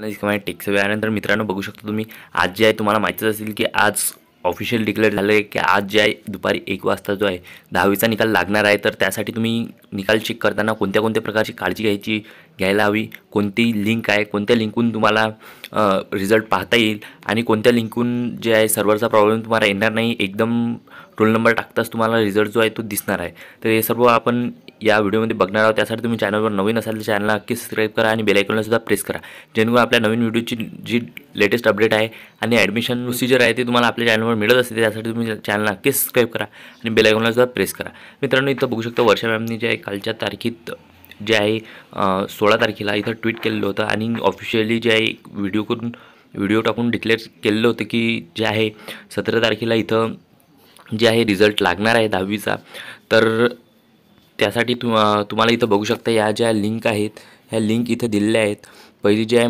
माझी टेक्स वेळानंतर तर मित्रांनो बघू शकता तुम्ही आज जे आहे तुम्हाला माहितीच असेल की आज ऑफिशियल डिक्लेअर झाले की आज जे आहे दुपारी 1 वाजता जो आहे 10वीचा निकाल लागणार आहे। तर त्यासाठी तुम्ही निकाल चेक करताना कोणत्या कोणत्या प्रकारची काळजी घ्यायला हवी, कोणती लिंक आहे, कोणत्या लिंकून तुम्हाला रिजल्ट पाहता येईल आणि कोणत्या लिंकून जे आहे सर्व्हरचा प्रॉब्लेम तुम्हाला येणार नाही, एकदम रोल नंबर टाकताच तुम्हाला रिजल्ट जो आहे तो दिसणार आहे। तर हे सर्व आपण या व्हिडिओमध्ये बघणार आहोत। त्यासाठी तुम्ही चॅनलवर नवीन असाल तर चॅनलला नक्की सबस्क्राइब करा आणि बेल आयकॉनला सुद्धा प्रेस करा, जेणेकरून आपल्या नवीन व्हिडिओची जी लेटेस्ट अपडेट आहे आणि ॲडमिशन प्रोसिजर आहे ते तुम्हाला आपल्या चॅनलवर मिळत असते। त्यासाठी तुम्ही चॅनलला नक्की सबस्क्राइब करा आणि बेल आयकॉनला सुद्धा प्रेस करा। मित्रांनो इथं बघू शकता वर्षा मॅमनी जे आहे कालच्या तारखेत जे आहे 16 तारखेला इथं ट्विट केलेलं होतं आणि ऑफिशियली जे आहे व्हिडिओ टाकून डिक्लेअर केलेलं होतं की जे आहे 17 तारखेला इथं जे आहे रिजल्ट लागणार आहे 10वीचा। तर त्यासाठी तुम्हाला इथं बघू शकता या ज्या लिंक आहेत ह्या लिंक इथं दिलेल्या आहेत। पहिली जी आहे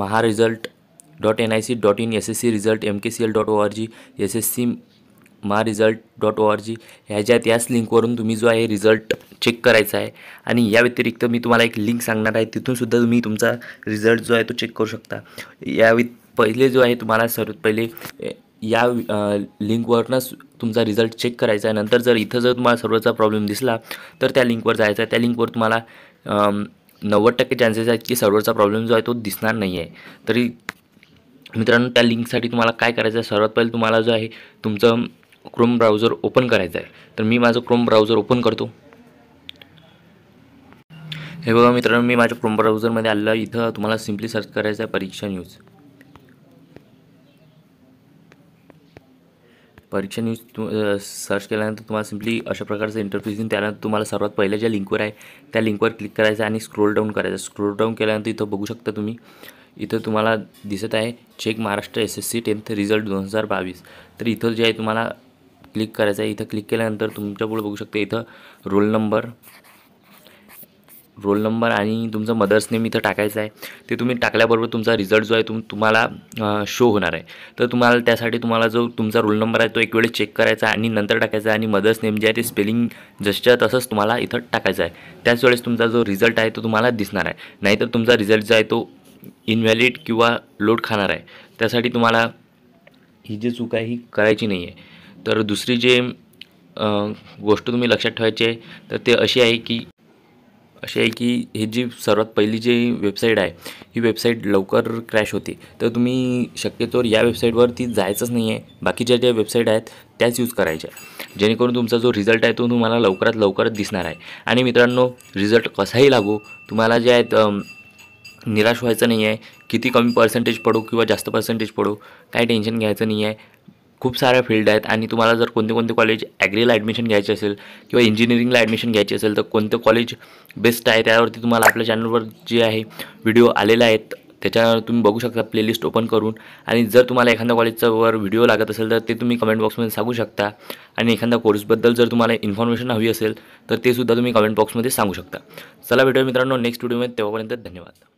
maharisult.nic.in, sscresult.mkcl.org, sscmaharisult.org ह्या ज्यात याच लिंकवरून तुम्ही जो आहे रिजल्ट चेक करायचा आहे। आणि या व्यतिरिक्त मी तुम्हाला एक लिंक सांगणार आहे, तिथूनसुद्धा तुम्ही तुमचा रिजल्ट जो आहे तो चेक करू शकता। पहिले जो आहे तुम्हाला सर्वात पहिले या लिंकवरनंच तुमचा रिजल्ट चेक करायचा आहे। नंतर जर इथं जर तुम्हाला सर्व्हरचा प्रॉब्लेम दिसला तर त्या लिंकवर जायचं आहे। त्या लिंकवर तुम्हाला 90% चान्सेस आहेत की सर्व्हरचा प्रॉब्लेम जो आहे तो दिसणार नाही आहे। तरी मित्रांनो त्या लिंकसाठी तुम्हाला काय करायचं आहे, सर्वात पहिले तुम्हाला जो आहे तुमचं क्रोम ब्राउझर ओपन करायचं आहे। तर मी माझं क्रोम ब्राउझर ओपन करतो। हे बघा मित्रांनो मी माझ्या क्रोम ब्राउझरमध्ये आलं। इथं तुम्हाला सिम्पली सर्च करायचं आहे परीक्षा न्यूज सर्च केल्यानंतर तुम्हाला सिम्पली अशा प्रकारचं इंटरफेस येईल। त्यानंतर तुम्हाला सर्वात पहिल्या ज्या लिंकवर आहे त्या लिंकवर क्लिक करायचं आणि स्क्रोल डाऊन करायचं। स्क्रोल डाऊन केल्यानंतर इथं बघू शकता तुम्ही इथं तुम्हाला दिसत आहे check Maharashtra SSC 10th result 2022। तर इथं जे आहे तुम्हाला क्लिक करायचं आहे। इथं क्लिक केल्यानंतर तुमच्या पुढे बघू शकता इथं रोल नंबर आणि तुमचं मदर्स नेम इथं टाकायचं आहे। ते तुम्ही टाकल्याबरोबर तुमचा रिझल्ट जो आहे तुम्हाला शो होणार आहे। तर तुम्हाला त्यासाठी तुम्हाला जो तुमचा रोल नंबर आहे तो एक वेळेस चेक करायचा आणि नंतर टाकायचा आणि मदर्स नेम जे आहे ते स्पेलिंग जसच्या तसंच तुम्हाला इथं टाकायचं आहे। त्याच वेळेस तुमचा जो रिझल्ट आहे तो तुम्हाला दिसणार आहे, नाहीतर तुमचा रिझल्ट जो आहे तो इनव्हॅलिड किंवा लोड खाणार आहे। त्यासाठी तुम्हाला ही जी चूक आहे ही करायची नाही आहे। तर दुसरी जे गोष्ट तुम्ही लक्षात ठेवायची आहे तर ते अशी आहे की हे जी सर्वात पहिली जी वेबसाईट आहे ही वेबसाईट लवकर क्रॅश होते। तर तुम्ही शक्यतोवर या वेबसाईटवरती जायचंच नाही आहे, बाकीच्या ज्या वेबसाईट आहेत त्याच यूज करायच्या, जेणेकरून तुमचा जो रिझल्ट आहे तो तुम्हाला लवकरात लवकर दिसणार आहे। आणि मित्रांनो रिझल्ट कसाही लागो तुम्हाला जे आहेत निराश व्हायचं नाही आहे। किती कमी पर्सेंटेज पडो किंवा जास्त पर्सेंटेज पडो काही टेन्शन घ्यायचं नाही आहे। खूप साऱ्या फील्ड आहेत आणि तुम्हाला जर कोणते कॉलेज ॲग्रीला ॲडमिशन घ्यायचे असेल किंवा इंजिनिअरिंगला ॲडमिशन घ्यायची असेल तर कोणतं कॉलेज बेस्ट आहे त्यावरती तुम्हाला आपल्या चॅनलवर जे आहे व्हिडिओ आलेला आहेत त्याच्यावर तुम्ही बघू शकता प्लेलिस्ट ओपन करून। आणि जर तुम्हाला एखाद्या कॉलेजच्यावर व्हिडिओ लागत असेल तर ते तुम्ही कमेंट बॉक्समध्ये सांगू शकता आणि एखाद्या कोर्सबद्दल जर तुम्हाला इन्फॉर्मेशन हवी असेल तर ते सुद्धा तुम्ही कमेंट बॉक्समध्ये सांगू शकता। चला भेटूया मित्रांनो नेक्स्ट व्हिडिओमध्ये, तेव्हापर्यंत धन्यवाद।